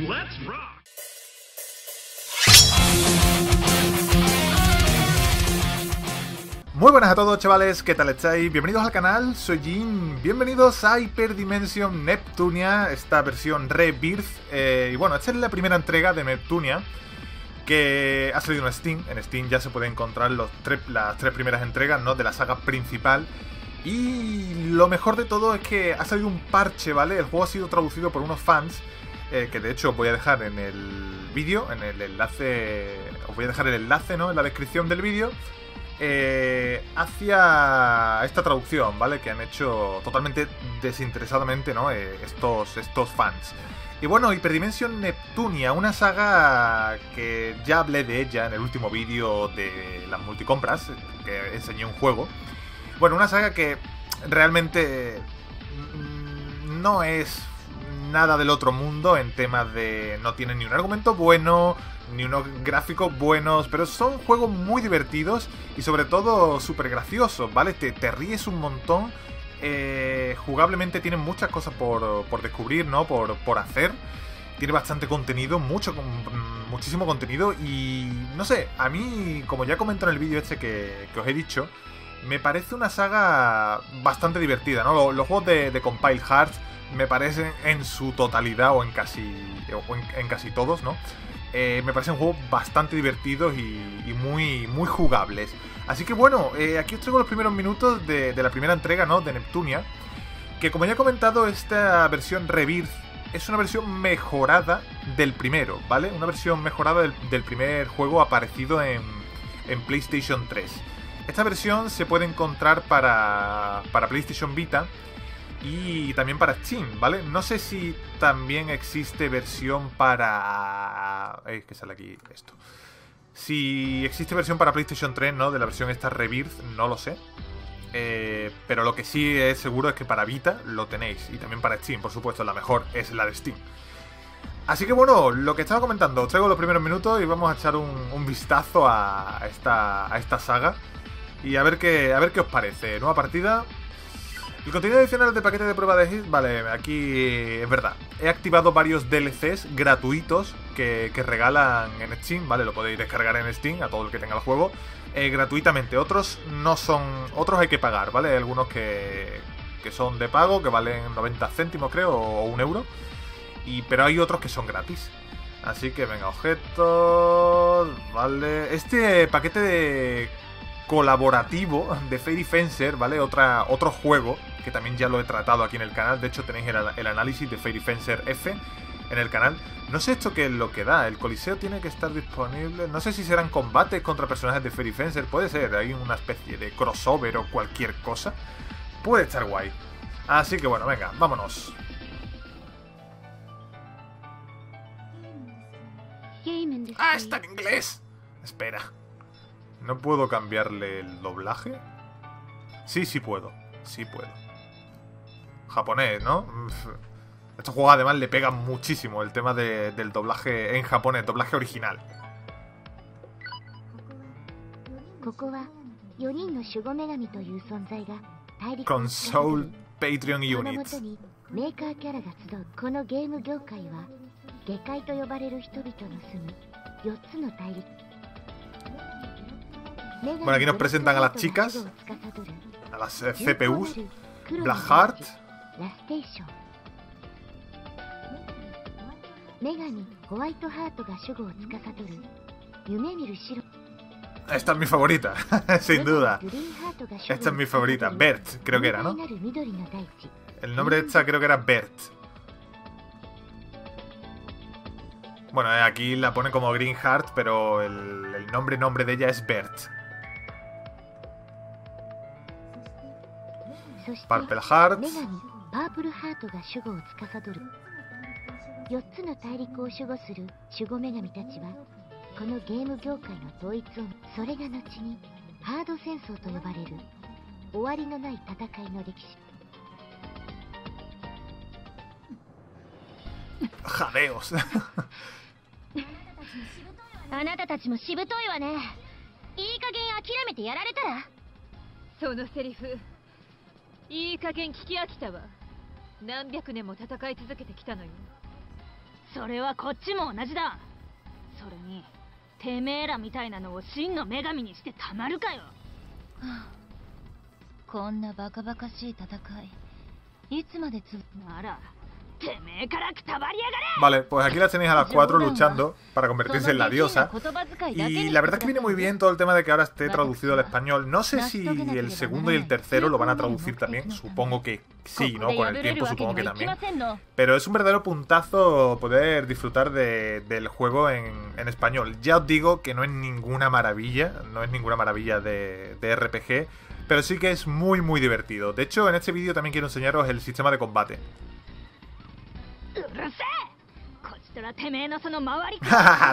Let's rock. Muy buenas a todos, chavales, ¿qué tal estáis? Bienvenidos al canal, soy Jin, bienvenidos a Hyperdimension Neptunia, esta versión Re;Birth. Y bueno, esta es la primera entrega de Neptunia que ha salido en Steam. En Steam ya se pueden encontrar las tres primeras entregas, ¿no?, de la saga principal. Y lo mejor de todo es que ha salido un parche, ¿vale? El juego ha sido traducido por unos fans, que de hecho os voy a dejar en el vídeo, en el enlace, os voy a dejar el enlace, ¿no?, en la descripción del vídeo, hacia esta traducción, ¿vale?, que han hecho totalmente desinteresadamente, ¿no?, estos fans. Y bueno, Hyperdimension Neptunia, una saga que ya hablé de ella en el último vídeo de las multicompras, que enseñé un juego. Bueno, una saga que realmente no es nada del otro mundo en temas de... no tiene ni un argumento bueno, ni unos gráficos buenos, pero son juegos muy divertidos y sobre todo súper graciosos, ¿vale? Te ríes un montón, jugablemente tienen muchas cosas por descubrir, ¿no? Por hacer. Tiene bastante contenido, muchísimo contenido y... no sé, a mí, como ya comento en el vídeo este que os he dicho, me parece una saga bastante divertida, ¿no? Los juegos de Compile Hearts me parecen en su totalidad o en casi todos, ¿no? Me parecen juegos bastante divertidos y muy jugables. Así que bueno, aquí os traigo los primeros minutos de la primera entrega, ¿no?, de Neptunia. Que como ya he comentado, esta versión Re;Birth es una versión mejorada del primero, ¿vale? Una versión mejorada del primer juego aparecido en PlayStation 3. Esta versión se puede encontrar para PlayStation Vita y también para Steam, ¿vale? No sé si también existe versión para... que sale aquí esto. Si existe versión para PlayStation 3, ¿no?, de la versión esta Re;Birth, no lo sé. Pero lo que sí es seguro es que para Vita lo tenéis. Y también para Steam, por supuesto, la mejor es la de Steam. Así que bueno, lo que estaba comentando, os traigo los primeros minutos y vamos a echar un vistazo a esta saga. Y a ver qué os parece. Nueva partida. El contenido adicional de paquete de prueba de hit. Vale, aquí es verdad. He activado varios DLCs gratuitos que regalan en Steam. Vale, lo podéis descargar en Steam a todo el que tenga el juego. Gratuitamente. Otros no son... otros hay que pagar, ¿vale? Hay algunos que son de pago, que valen 90 céntimos, creo, o 1 euro. Pero hay otros que son gratis. Así que venga, objetos... Vale. Este paquete de... colaborativo de Fairy Fencer, ¿vale? Otro juego que también ya lo he tratado aquí en el canal. De hecho, tenéis el análisis de Fairy Fencer F en el canal. No sé esto qué es lo que da. El coliseo tiene que estar disponible. No sé si serán combates contra personajes de Fairy Fencer. Puede ser. Hay una especie de crossover o cualquier cosa. Puede estar guay. Así que bueno, venga, vámonos. ¡Ah, está en inglés! Espera. ¿No puedo cambiarle el doblaje? Sí, sí puedo. Sí puedo. Japonés, ¿no? Estos juegos además le pegan muchísimo el tema del doblaje en japonés, doblaje original. Con Soul Patreon Units. Bueno, aquí nos presentan a las chicas, a las CPUs, Blackheart, esta es mi favorita, sin duda, esta es mi favorita, Bert, creo que era, ¿no? El nombre de esta creo que era Bert. Bueno, aquí la pone como Greenheart, pero el nombre de ella es Bert. Purple Heart. Jadeos. それはこっちも同じだ。それにてめえらみたいなのを真の女神にしてたまるかよ。こんなバカバカしい戦い、いつまで続くなら。Vale, pues aquí las tenéis a las 4 luchando para convertirse en la diosa. Y la verdad es que viene muy bien todo el tema de que ahora esté traducido al español. No sé si el segundo y el tercero lo van a traducir también. Supongo que sí, ¿no? Con el tiempo supongo que también. Pero es un verdadero puntazo poder disfrutar del juego en español. Ya os digo que no es ninguna maravilla. No es ninguna maravilla de RPG. Pero sí que es muy, muy divertido. De hecho, en este vídeo también quiero enseñaros el sistema de combate.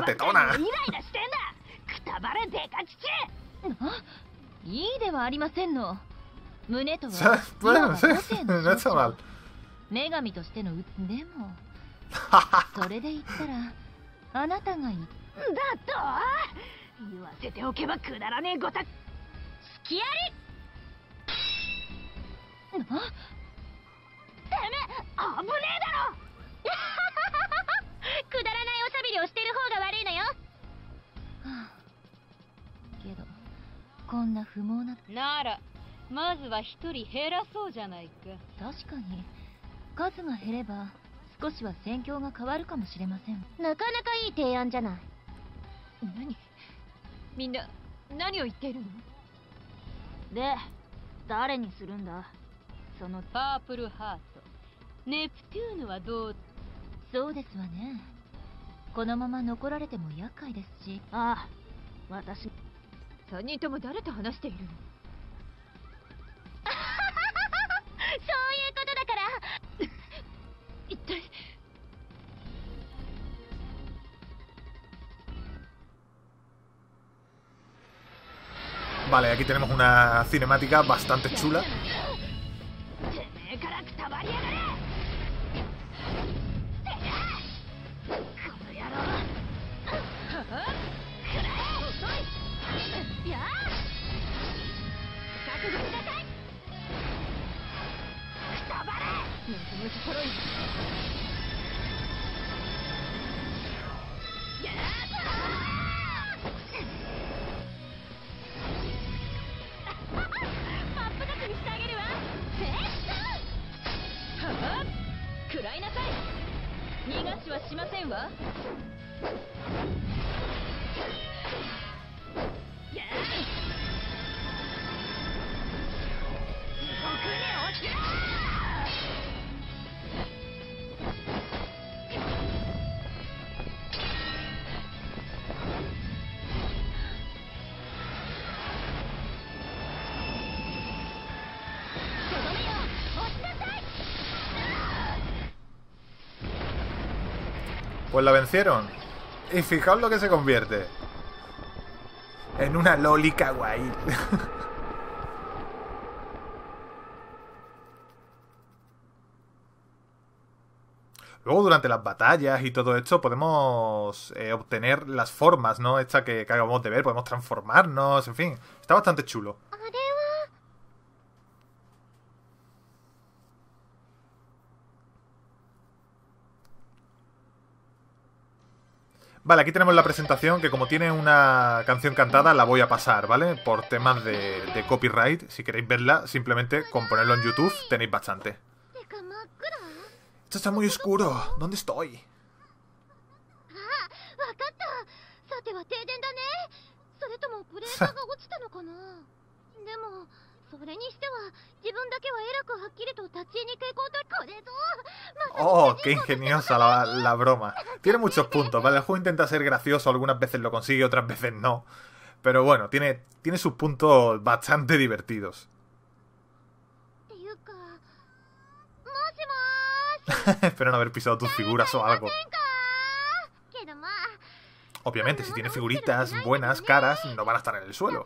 ¡Tetona! Bueno, sí, no está mal. Purple Heart Neptuneはどう？そうですわね。このまま残られても厄介ですし。ああ、私3人とも誰と話しているの？そういうことだから。一体Vale, aquí tenemos una cinemática bastante chula. Pues la vencieron. Y fijaos lo que se convierte. En una loli kawaii. Luego durante las batallas y todo esto podemos obtener las formas, ¿no? Esta que acabamos de ver. Podemos transformarnos, en fin. Está bastante chulo. Vale, aquí tenemos la presentación, que como tiene una canción cantada la voy a pasar, ¿vale? Por temas de copyright, si queréis verla, simplemente con ponerlo en YouTube tenéis bastante. Esto está muy oscuro, ¿dónde estoy? Oh, qué ingeniosa la broma. Tiene muchos puntos, ¿vale? El juego intenta ser gracioso, algunas veces lo consigue, otras veces no. Pero bueno, tiene sus puntos bastante divertidos. Espero no haber pisado tus figuras o algo. Obviamente, si tiene figuritas buenas, caras, no van a estar en el suelo.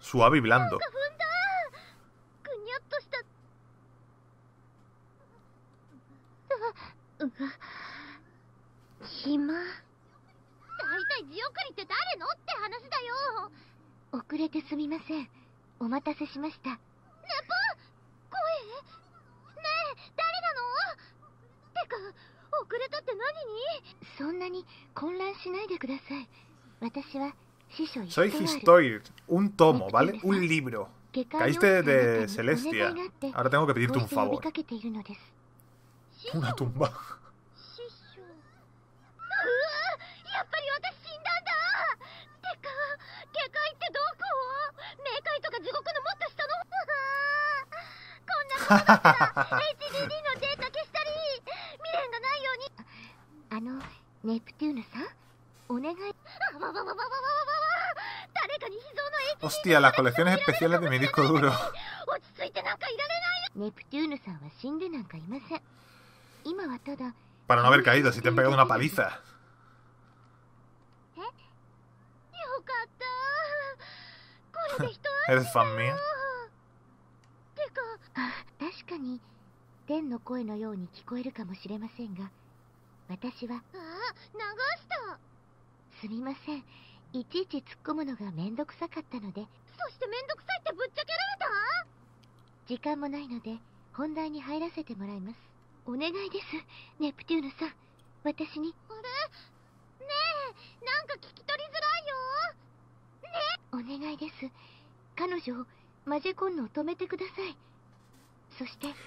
Suave y blando. 体地送りって誰のって話だよ。遅れてすみません。お待たせしました。ネポ声ねえ、誰なの？てか遅れたって何に？そんなに混乱しないでください。私は師匠一人。Soy Histoid, un tomo, ¿vale? Un libro. Caíste de Celestia. Ahora tengo que pedirte un favor. Una tumba. Hostia, las colecciones especiales de mi disco duro. Para no haber caído, si te han pegado una paliza. ¿Eres fan mía?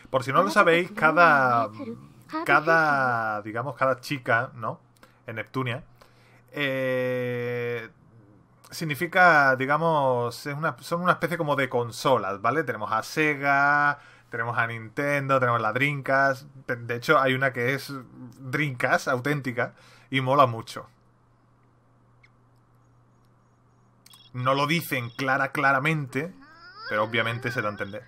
Por si no lo sabéis, cada chica, ¿no? En Neptunia, significa, digamos, son una especie como de consolas, ¿vale? Tenemos a Sega, tenemos a Nintendo, tenemos la Dreamcast. De hecho, hay una que es Dreamcast auténtica y mola mucho. No lo dicen claramente, pero obviamente se da a entender.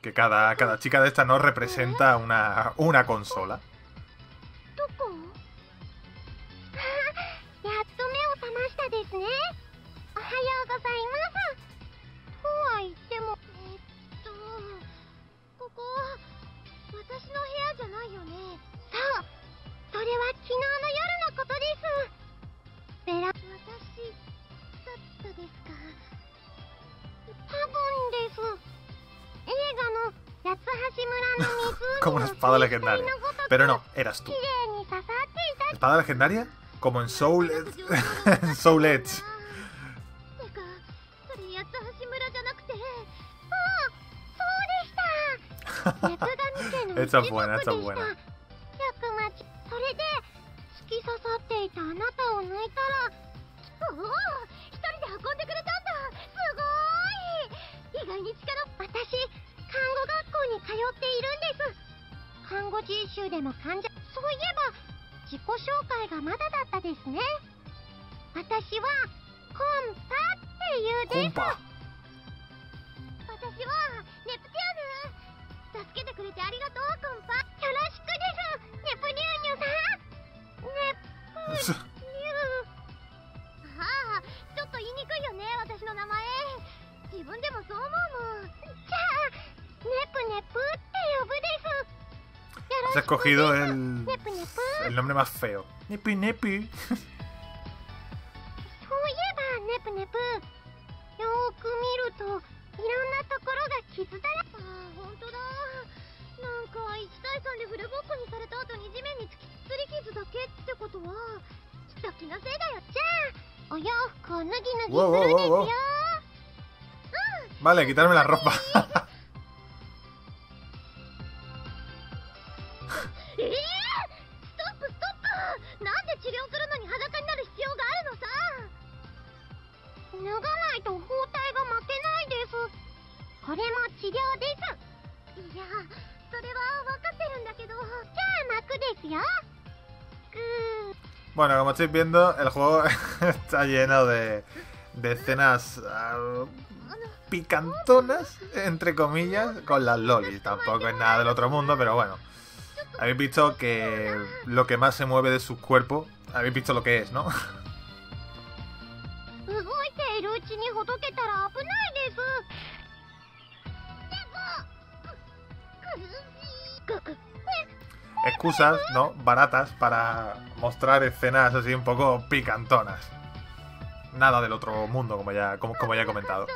Que cada chica de estas no representa una consola. Como una espada legendaria. Pero no, eras tú. ¿Espada legendaria? Como en Soul Edge. En Soul Edge. Esta es buena, esta es buena. Compa. Has escogido el nombre más feo. Nepi Nepi. Wow, wow, wow, wow. Vale, quitarme la ropa. Bueno, como estáis viendo, el juego está lleno de escenas picantonas, entre comillas, con las lolis. Tampoco es nada del otro mundo, pero bueno. Habéis visto que lo que más se mueve de su cuerpo, habéis visto lo que es, ¿no? excusas, ¿no?, baratas para mostrar escenas así un poco picantonas. Nada del otro mundo, como ya he comentado.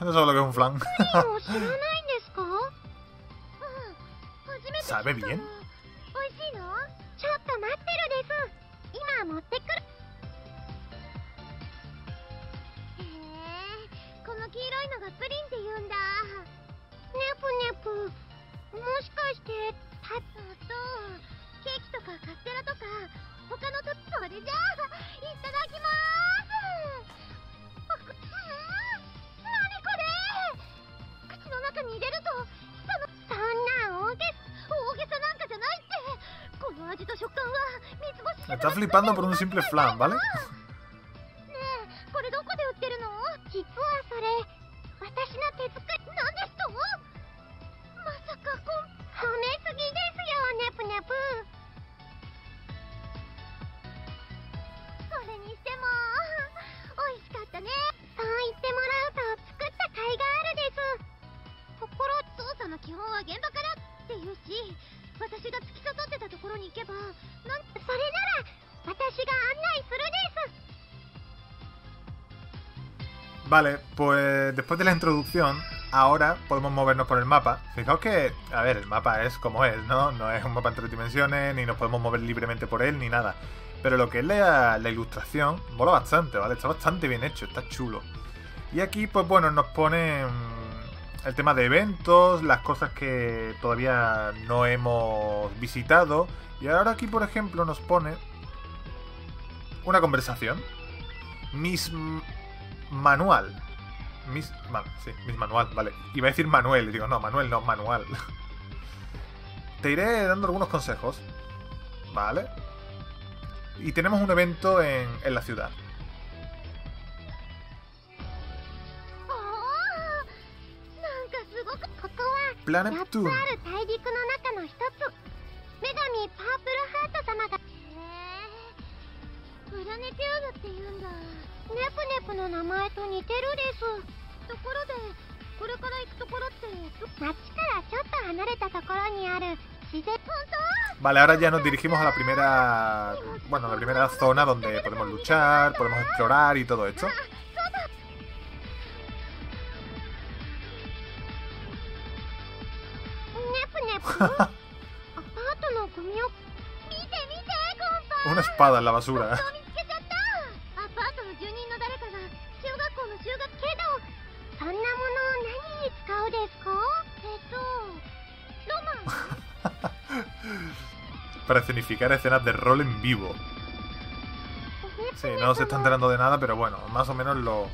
No sabe lo que es un flan. ¿Sabe bien? Me está flipando por un simple flan, ¿vale? Vale, pues después de la introducción, ahora podemos movernos por el mapa. Fijaos que, a ver, el mapa es como es, ¿no? No es un mapa en 3 dimensiones, ni nos podemos mover libremente por él, ni nada. Pero lo que es la ilustración, mola bastante, ¿vale? Está bastante bien hecho, está chulo. Y aquí, pues bueno, nos ponen el tema de eventos, las cosas que todavía no hemos visitado. Y ahora aquí, por ejemplo, nos pone una conversación. Mis manual, vale. Iba a decir Manuel, y digo, no, Manuel no, manual. Te iré dando algunos consejos, ¿vale? Y tenemos un evento en la ciudad. Planet 2. Vale, ahora ya nos dirigimos a la primera zona donde podemos luchar, podemos explorar y todo esto. Una espada en la basura. Para escenificar escenas de rol en vivo. Sí, no se está enterando de nada, pero bueno, más o menos lo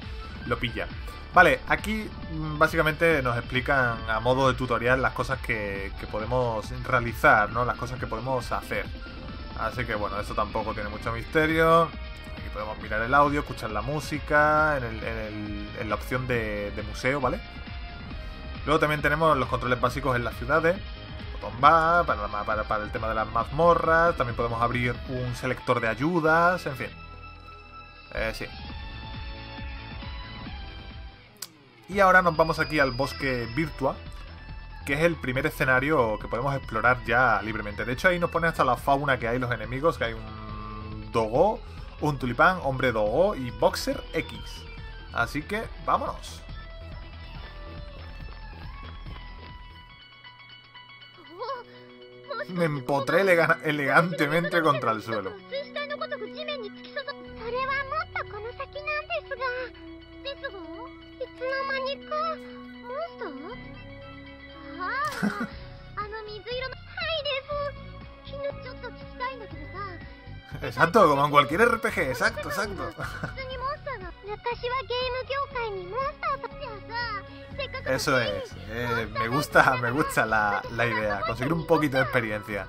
pilla. Vale, aquí básicamente nos explican a modo de tutorial las cosas que podemos realizar, ¿no? Las cosas que podemos hacer. Así que bueno, esto tampoco tiene mucho misterio. Aquí podemos mirar el audio, escuchar la música, en la opción de museo, ¿vale? Luego también tenemos los controles básicos en las ciudades. Para el tema de las mazmorras. También podemos abrir un selector de ayudas. En fin, sí. Y ahora nos vamos aquí al bosque Virtua, que es el primer escenario que podemos explorar ya libremente. De hecho, ahí nos pone hasta la fauna que hay, los enemigos. Que hay un Dogó, un Tulipán, Hombre Dogó y Boxer X. Así que vámonos. Me empotré elegantemente contra el suelo. Exacto, como en cualquier RPG, exacto. Eso es. Me gusta la idea. Conseguir un poquito de experiencia.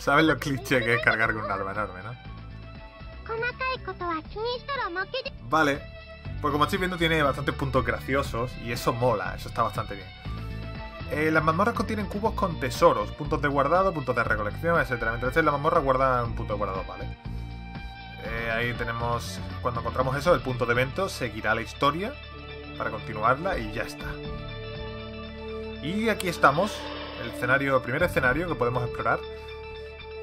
¿Sabes lo cliché que es cargar con un arma enorme, no? Vale, pues como estáis viendo tiene bastantes puntos graciosos y eso mola, eso está bastante bien. Las mazmorras contienen cubos con tesoros, puntos de guardado, puntos de recolección, etc. Mientras esté en la mazmorra guarda un punto de guardado, ¿vale? Ahí tenemos, cuando encontramos eso, el punto de evento, seguirá la historia para continuarla y ya está. Y aquí estamos, el escenario, primer escenario que podemos explorar.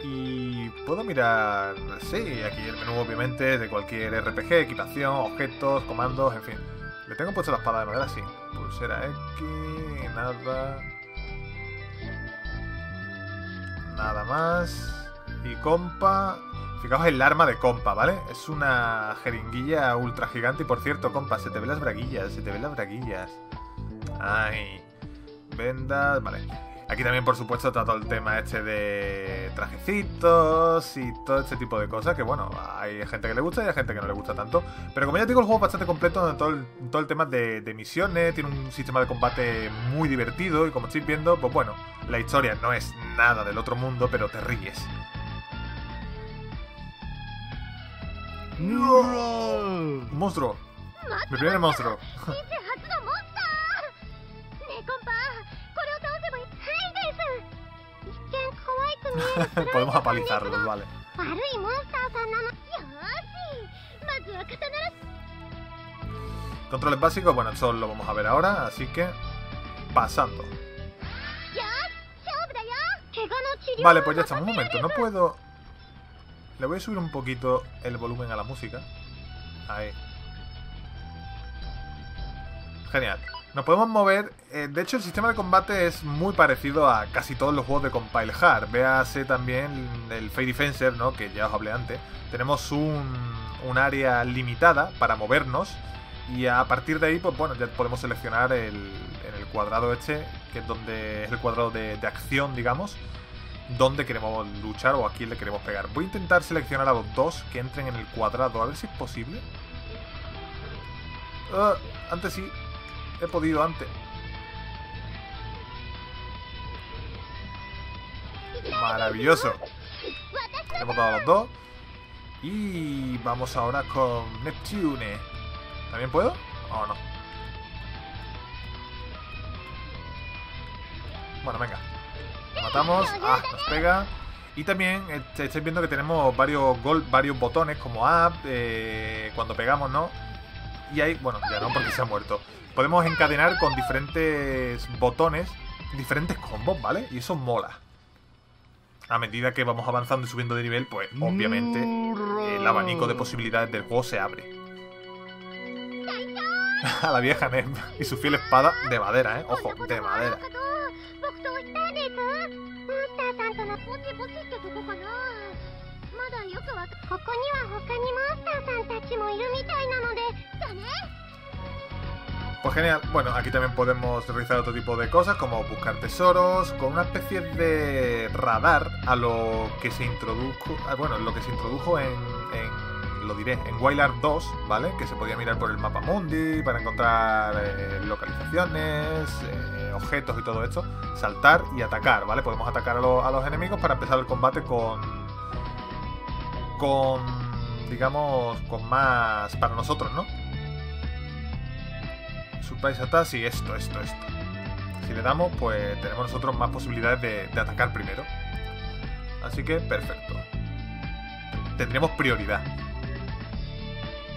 Y puedo mirar, sí, aquí el menú obviamente de cualquier RPG, equipación, objetos, comandos, en fin. Le tengo puesto la espada de madera, sí. Pulsera X, nada. Nada más. Y compa. Fijaos el arma de compa, ¿vale? Es una jeringuilla ultra gigante y por cierto, compa, se te ven las braguillas, se te ven las braguillas. Ay. Vendas, vale. Aquí también, por supuesto, trato el tema este de trajecitos y todo este tipo de cosas, que bueno, hay gente que le gusta y hay gente que no le gusta tanto. Pero como ya digo, el juego es bastante completo en todo el tema de misiones, tiene un sistema de combate muy divertido y como estáis viendo, pues bueno, la historia no es nada del otro mundo, pero te ríes. ¡No! ¡Monstruo! ¡Mi primer monstruo! Podemos apalizarlos, vale. Controles básicos, bueno, eso lo vamos a ver ahora, así que pasando. Vale, pues ya estamos. Un momento, no puedo... Le voy a subir un poquito el volumen a la música. Ahí. Genial. Nos podemos mover, de hecho el sistema de combate es muy parecido a casi todos los juegos de Compile Hearts. Véase también el Fairy Fencer, ¿no? Que ya os hablé antes. Tenemos un área limitada para movernos y a partir de ahí, pues bueno, ya podemos seleccionar en el cuadrado este, que es donde es el cuadrado de acción, digamos, donde queremos luchar o a quién le queremos pegar. Voy a intentar seleccionar a los dos que entren en el cuadrado, a ver si es posible. Antes sí. He podido antes. Maravilloso. Hemos dado a los dos. Y vamos ahora con Neptune. ¿También puedo? ¿O no? Bueno, venga. Lo matamos. Ah, nos pega. Y también estáis viendo que tenemos varios botones como up, cuando pegamos, ¿no? Y ahí, bueno, ya no porque se ha muerto. Podemos encadenar con diferentes botones, diferentes combos, ¿vale? Y eso mola. A medida que vamos avanzando y subiendo de nivel, pues obviamente el abanico de posibilidades del juego se abre. A la vieja Nep y su fiel espada de madera, ¿eh? Ojo, de madera. Pues genial, bueno, aquí también podemos realizar otro tipo de cosas como buscar tesoros con una especie de radar a lo que se introdujo, bueno, lo que se introdujo en Wild Art 2, ¿vale? Que se podía mirar por el mapa mundi para encontrar localizaciones, objetos y todo esto, saltar y atacar, ¿vale? Podemos atacar a los enemigos para empezar el combate con digamos, con más para nosotros, ¿no? Surprise attack y esto. Si le damos, pues tenemos nosotros más posibilidades de atacar primero. Así que, perfecto. Tendremos prioridad.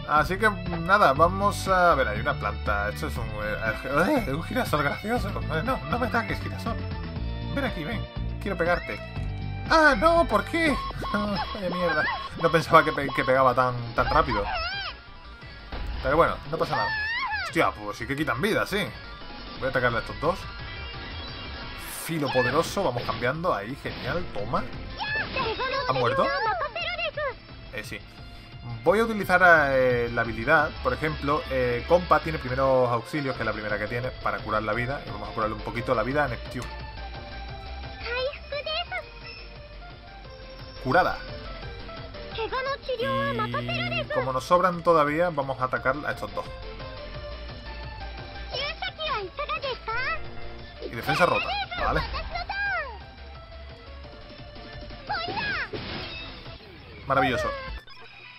Así que, nada, vamos a ver, hay una planta. Esto es un girasol gracioso. No me ataques, girasol. Ven aquí, ven. Quiero pegarte. ¡Ah, no! ¿Por qué? Vaya mierda. No pensaba que pegaba tan rápido. Pero bueno, no pasa nada. Hostia, pues sí que quitan vida, sí. Voy a atacarle a estos dos. Filo poderoso, vamos cambiando. Ahí, genial, toma. ¿Han muerto? Sí. Voy a utilizar la habilidad. Por ejemplo, Compa tiene primeros auxilios, que es la primera que tiene, para curar la vida. Y vamos a curarle un poquito la vida a Neptune. Curada. Y como nos sobran todavía, vamos a atacar a estos dos. Y defensa rota, vale. Maravilloso.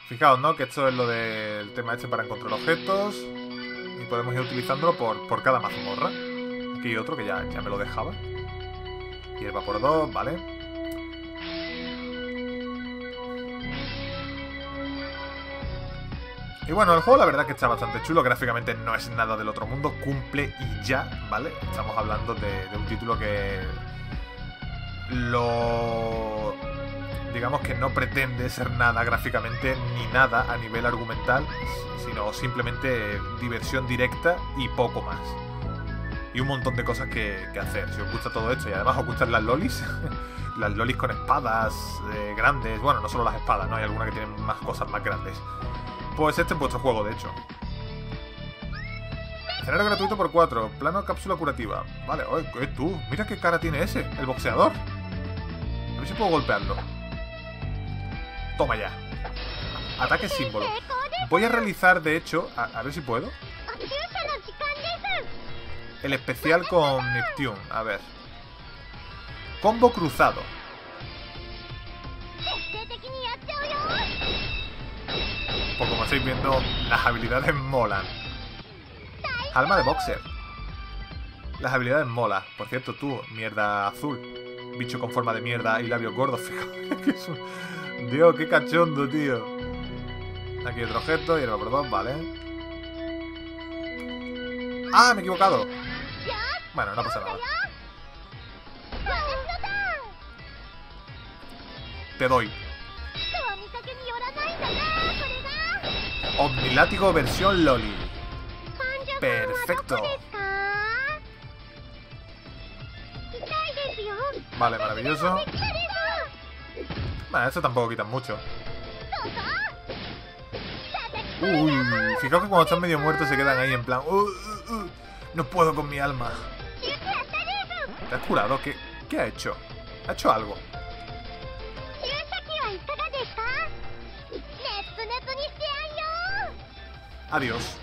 Fijaos, ¿no? Que esto es lo del tema este para encontrar objetos. Y podemos ir utilizándolo por cada mazmorra. Aquí hay otro que ya me lo dejaba. Y el vaporador, vale. Y bueno, el juego la verdad es que está bastante chulo, gráficamente no es nada del otro mundo, cumple y ya, ¿vale? Estamos hablando de un título que digamos que no pretende ser nada gráficamente ni nada a nivel argumental, sino simplemente diversión directa y poco más. Y un montón de cosas que hacer, si os gusta todo esto y además os gustan las lolis, las lolis con espadas grandes, bueno, no solo las espadas, ¿no? Hay algunas que tienen más cosas más grandes. Pues este es vuestro juego, de hecho. Escenario gratuito por 4. Plano cápsula curativa. Vale, oye, tú. Mira qué cara tiene ese, el boxeador. A ver si puedo golpearlo. Toma ya. Ataque símbolo. Voy a realizar, de hecho, a ver si puedo, el especial con Neptune. A ver. Combo cruzado. Pues como estáis viendo, las habilidades molan. Alma de boxer. Las habilidades molan. Por cierto, tú, mierda azul. Bicho con forma de mierda y labios gordos. Fíjate. Dios, qué cachondo, tío. Aquí otro objeto y el vapor, vale. ¡Ah, me he equivocado! Bueno, no pasa nada. Te doy. Omnilátigo versión Loli. Perfecto. Vale, maravilloso. Bueno, esto tampoco quita mucho. Uy, fijaos que cuando están medio muertos se quedan ahí en plan no puedo con mi alma. ¿Te has curado? ¿Qué ha hecho? ¿Ha hecho algo? Adiós.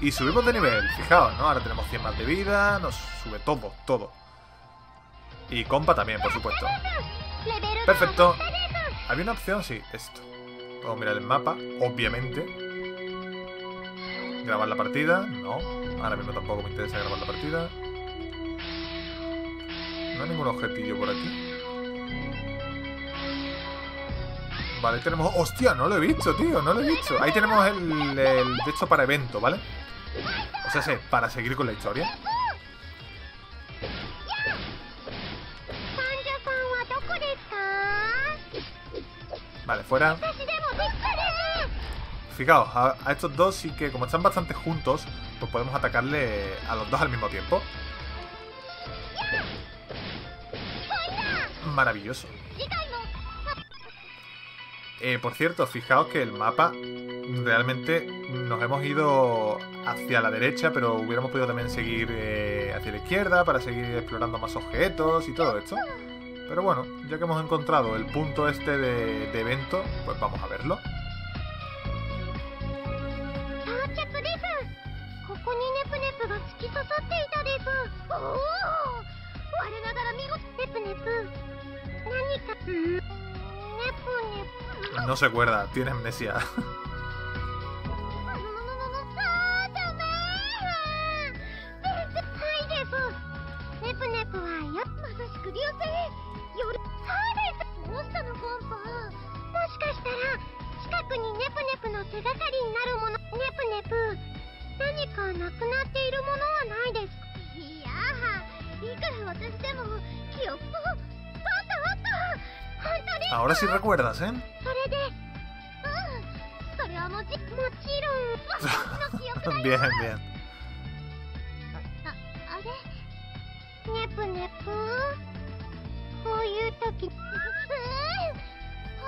Y subimos de nivel, fijaos, ¿no? Ahora tenemos 100 más de vida, nos sube todo, todo. Y Compa también, por supuesto. Perfecto. Había una opción, sí, esto. Vamos a mirar el mapa, obviamente. Grabar la partida, no. Ahora mismo tampoco me interesa grabar la partida. No hay ningún objetillo por aquí. Vale, tenemos... ¡Hostia! No lo he visto, tío. No lo he visto. Ahí tenemos el de esto para evento, ¿vale? O sea, sí, para seguir con la historia. Vale, fuera. Fijaos, a estos dos sí que, como están bastante juntos, pues podemos atacarle a los dos al mismo tiempo. Maravilloso. Por cierto, fijaos que el mapa realmente nos hemos ido hacia la derecha, pero hubiéramos podido también seguir hacia la izquierda para seguir explorando más objetos y todo esto. Pero bueno, ya que hemos encontrado el punto este de evento, pues vamos a verlo. No se acuerda, tiene amnesia. Ahora sí recuerdas, ¿eh? Bien, bien. プネプこういう時あ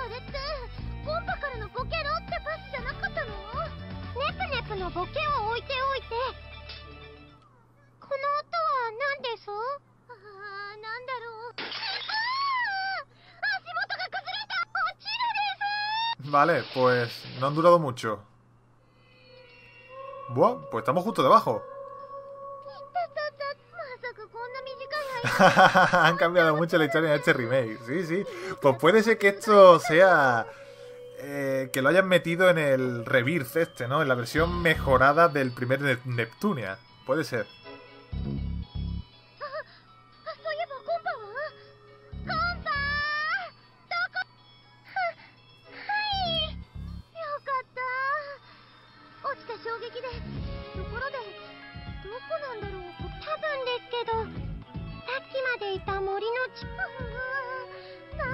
れってコンパからのボケろってパスじゃなかったの？ネプネプのボケを置いておいてこの音は何です？あー、なんだろう。Vale, pues no han durado mucho. Buah, pues estamos justo debajo. Han cambiado mucho la historia en este remake. Sí, sí. Pues puede ser que esto sea... que lo hayan metido en el Rebirth este, ¿no? En la versión mejorada del primer Neptunia. Puede ser.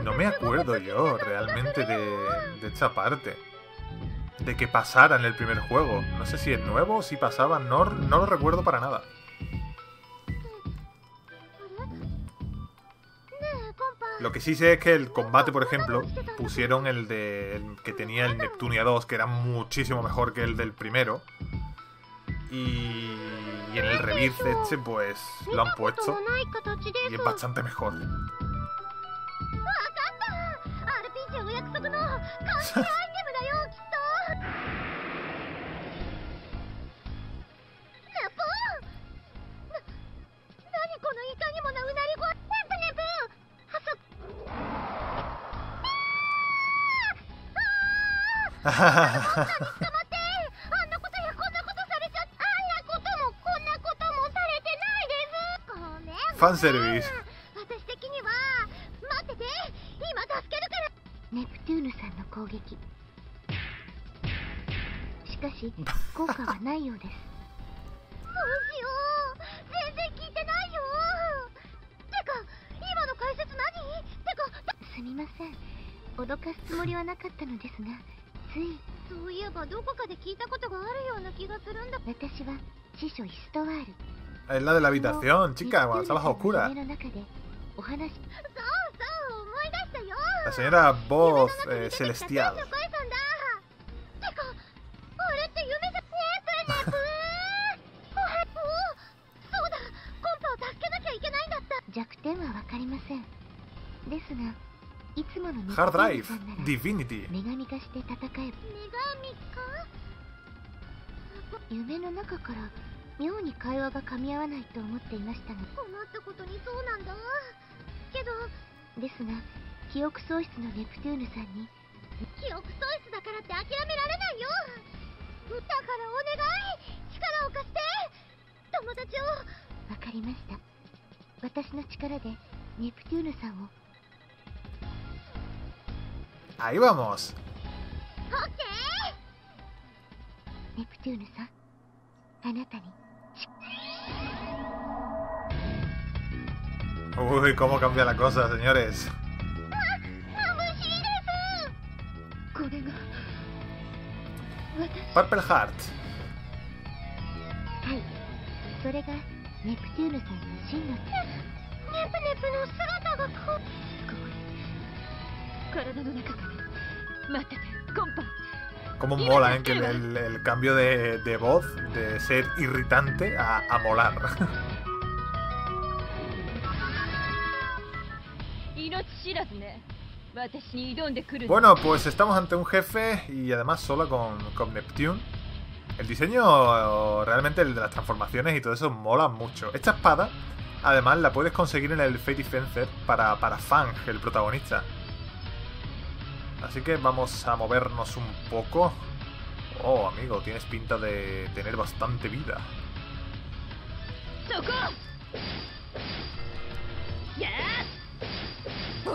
No me acuerdo yo realmente de esta parte, de que pasara en el primer juego. No sé si es nuevo o si pasaba, no lo recuerdo para nada. Lo que sí sé es que el combate, por ejemplo, pusieron el de el que tenía el Neptunia 2, que era muchísimo mejor que el del primero. Y en el Rebirth este, pues, lo han puesto y es bastante mejor. Fanservice. Es la de la habitación, chica, cuando estabas a oscuras. La señora voz celestial. Hard Drive, Divinity. Ahí vamos. Uy, cómo cambia la cosa, señores. Purple Heart. Cómo mola, ¿eh? Que el cambio de voz, de ser irritante a molar. Bueno, pues estamos ante un jefe y además solo con Neptune. El diseño, realmente el de las transformaciones y todo eso, mola mucho. Esta espada, además, la puedes conseguir en el Fate Defencer para Fang, el protagonista. Así que vamos a movernos un poco. Oh, amigo, tienes pinta de tener bastante vida.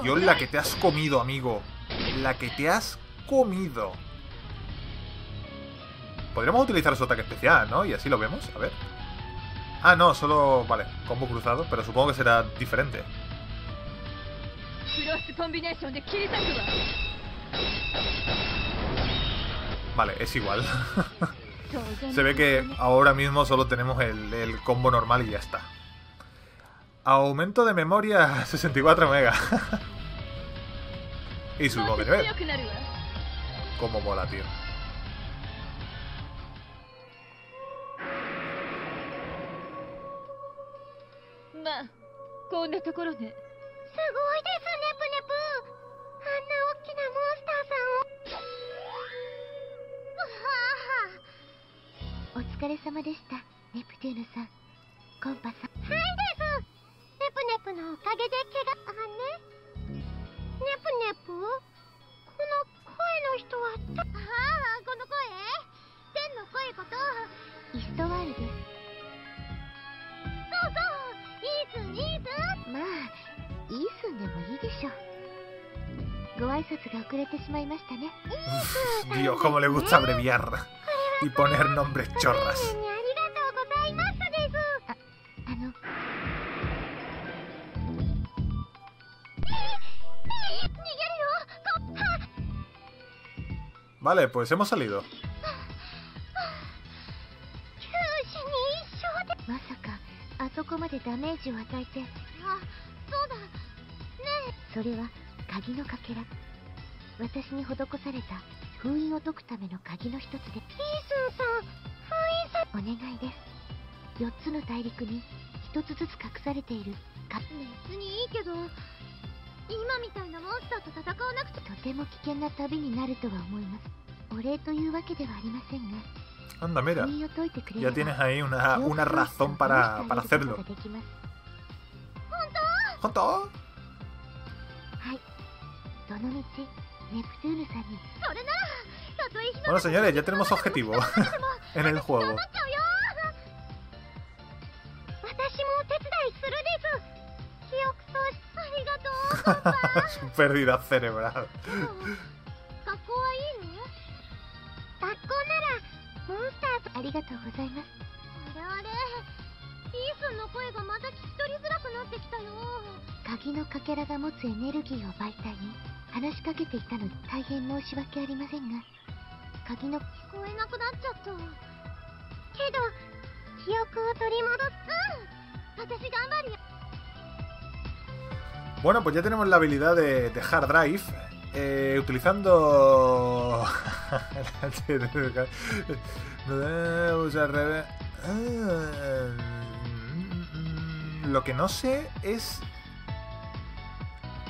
Dios, la que te has comido, amigo. La que te has comido. Podríamos utilizar su ataque especial, ¿no? Y así lo vemos, a ver. Ah, no, solo... Vale, combo cruzado, pero supongo que será diferente. Vale, es igual. Se ve que ahora mismo solo tenemos el combo normal y ya está. Aumento de memoria 64 MB. Y subo de nivel. Como mola, tío. Dios, cómo le gusta abreviar y poner nombres chorras. Vale, pues hemos salido. Anda, mira. Ya tienes ahí una razón para hacerlo. ¿Junto? Bueno, señores, ya tenemos objetivo en el juego. Es una pérdida cerebral. Bueno, pues ya tenemos la habilidad de Hard Drive, utilizando... Lo que no sé es...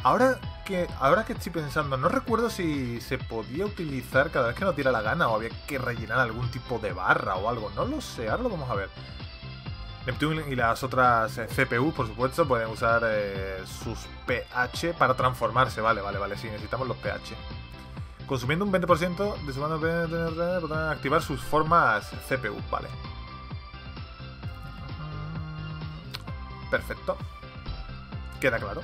Ahora que estoy pensando, no recuerdo si se podía utilizar cada vez que nos diera la gana o había que rellenar algún tipo de barra o algo. No lo sé, ahora lo vamos a ver. Neptune y las otras CPU, por supuesto, pueden usar sus PH para transformarse. Vale, sí, necesitamos los PH. Consumiendo un 20% de su mano para activar sus formas CPU, vale. Perfecto. Queda claro.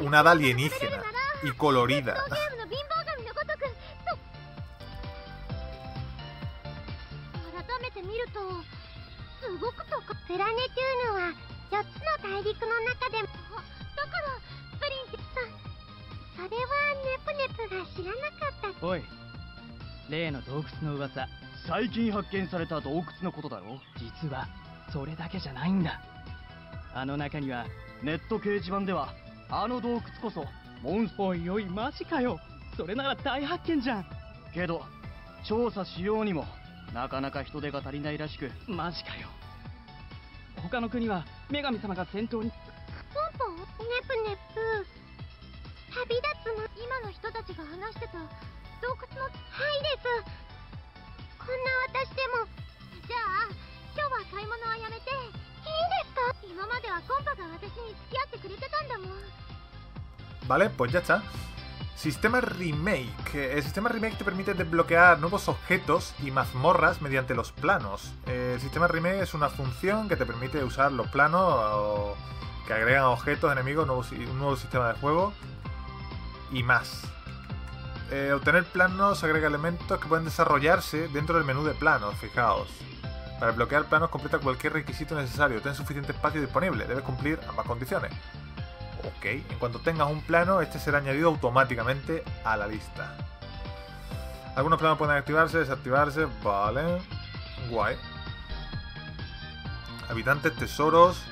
Una hada alienígena y colorida. Vale, pues ya está. Sistema Remake. El sistema Remake te permite desbloquear nuevos objetos y mazmorras mediante los planos. El sistema Remake es una función que te permite usar los planos que agregan objetos, enemigos, un nuevo sistema de juego y más. Obtener planos agrega elementos que pueden desarrollarse dentro del menú de planos, fijaos. Para bloquear planos completa cualquier requisito necesario. Ten suficiente espacio disponible. Debes cumplir ambas condiciones. Ok. Ok, en cuanto tengas un plano, este será añadido automáticamente a la lista. Algunos planos pueden activarse, desactivarse, vale, guay. Habitantes, tesoros.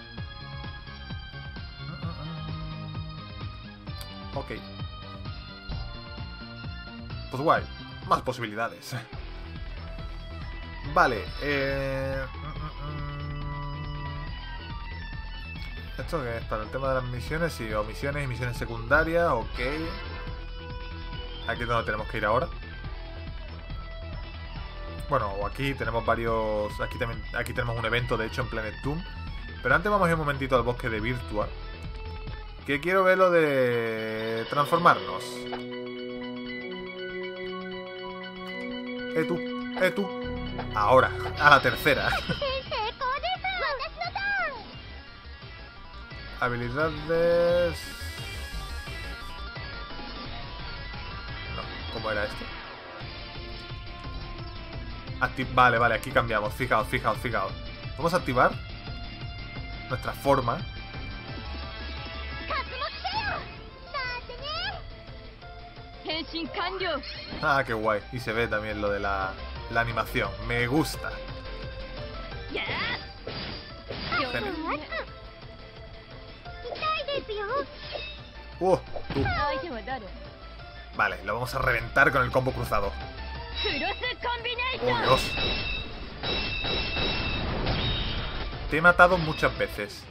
Ok. Pues guay, más posibilidades. Vale, esto que es para el tema de las misiones, sí, o misiones y misiones secundarias, ok. Aquí es donde tenemos que ir ahora. Bueno, aquí tenemos varios. Aquí también, aquí tenemos un evento, de hecho, en Planet Tomb. Pero antes vamos a ir un momentito al bosque de Virtua, que quiero ver lo de transformarnos. Tú, tú. Ahora, a la tercera. Habilidades. No, ¿cómo era esto? Vale, vale, aquí cambiamos. Fijaos, fijaos, fijaos. Vamos a activar nuestra forma. Ah, qué guay. Y se ve también lo de la animación. Me gusta. Tú. Vale, lo vamos a reventar con el combo cruzado. ¡Oh, Dios! Te he matado muchas veces.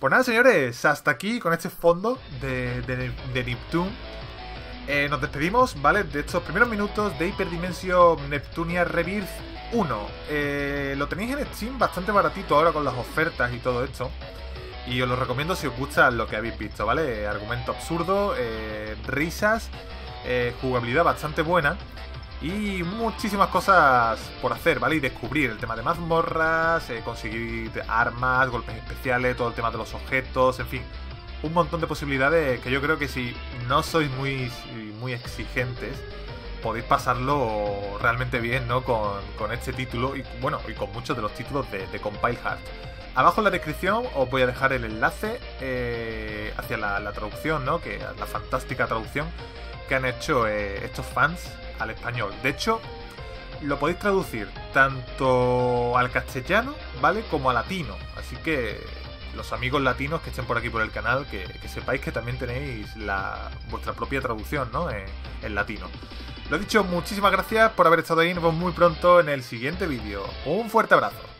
Pues nada, señores, hasta aquí con este fondo de Neptune. Nos despedimos, ¿vale? De estos primeros minutos de Hyperdimension Neptunia Re;Birth1. Lo tenéis en Steam bastante baratito ahora con las ofertas y todo esto. Y os lo recomiendo si os gusta lo que habéis visto, ¿vale? Argumento absurdo, risas, jugabilidad bastante buena y muchísimas cosas por hacer, ¿vale? Y descubrir el tema de mazmorras, conseguir armas, golpes especiales, todo el tema de los objetos, en fin, un montón de posibilidades que yo creo que si no sois muy exigentes podéis pasarlo realmente bien, ¿no? Con este título y, bueno, y con muchos de los títulos de Compile Hearts. Abajo en la descripción os voy a dejar el enlace hacia la traducción, ¿no? Que la fantástica traducción que han hecho estos fans al español. De hecho, lo podéis traducir tanto al castellano, ¿vale? Como a latino. Así que los amigos latinos que estén por aquí por el canal, que sepáis que también tenéis vuestra propia traducción, ¿no? En latino. Lo dicho, muchísimas gracias por haber estado ahí. Nos vemos muy pronto en el siguiente vídeo. Un fuerte abrazo.